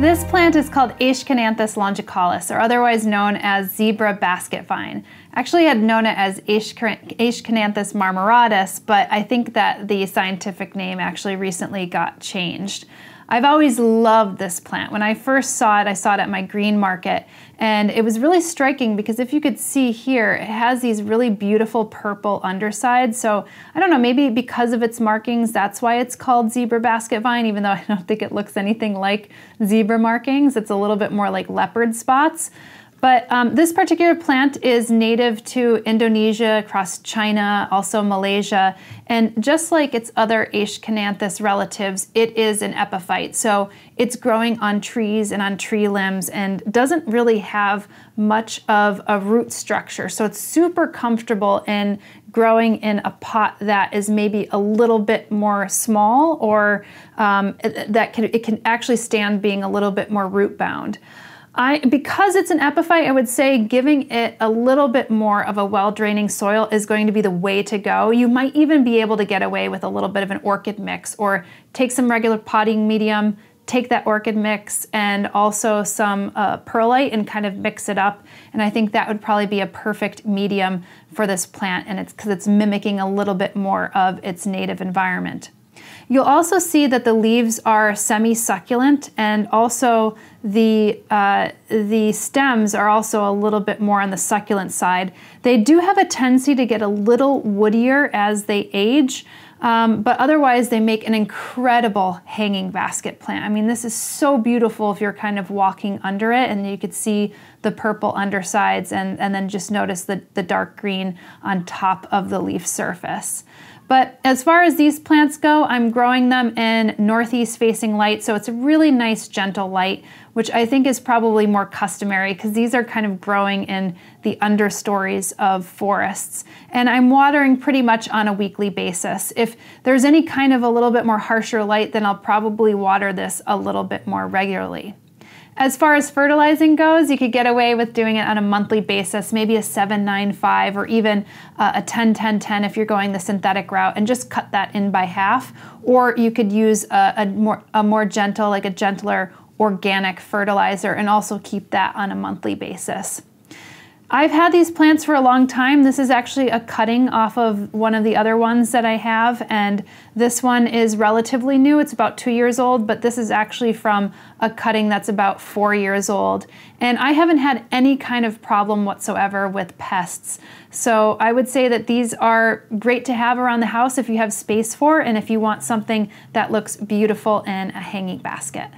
This plant is called Aeschynanthus longicaulis, or otherwise known as zebra basket vine. Actually, I had known it as Aeschynanthus marmoratus, but I think that the scientific name actually recently got changed. I've always loved this plant. When I first saw it, I saw it at my green market, and it was really striking because if you could see here, it has these really beautiful purple undersides. So I don't know, maybe because of its markings, that's why it's called zebra basket vine, even though I don't think it looks anything like zebra markings. It's a little bit more like leopard spots. But this particular plant is native to Indonesia, across China, also Malaysia. And just like its other Aeschynanthus relatives, it is an epiphyte. So it's growing on trees and on tree limbs and doesn't really have much of a root structure. So it's super comfortable in growing in a pot that is maybe a little bit more small, or it can actually stand being a little bit more root bound. Because it's an epiphyte, I would say giving it a little bit more of a well-draining soil is going to be the way to go. You might even be able to get away with a little bit of an orchid mix, or take some regular potting medium, take that orchid mix and also some perlite and kind of mix it up. And I think that would probably be a perfect medium for this plant, and it's because it's mimicking a little bit more of its native environment. You'll also see that the leaves are semi-succulent, and also the stems are also a little bit more on the succulent side. They do have a tendency to get a little woodier as they age, but otherwise they make an incredible hanging basket plant. I mean, this is so beautiful if you're kind of walking under it, and you could see the purple undersides and then just notice the dark green on top of the leaf surface. But as far as these plants go, I'm growing them in northeast facing light, so it's a really nice gentle light, which I think is probably more customary because these are kind of growing in the understories of forests. And I'm watering pretty much on a weekly basis. If there's any kind of a little bit more harsher light, then I'll probably water this a little bit more regularly. As far as fertilizing goes, you could get away with doing it on a monthly basis, maybe a 7-9-5 or even a 10-10-10 if you're going the synthetic route, and just cut that in by half. Or you could use a more gentle, like a gentler organic fertilizer, and also keep that on a monthly basis. I've had these plants for a long time. This is actually a cutting off of one of the other ones that I have, and this one is relatively new. It's about 2 years old, but this is actually from a cutting that's about 4 years old. And I haven't had any kind of problem whatsoever with pests. So I would say that these are great to have around the house if you have space for, and if you want something that looks beautiful in a hanging basket.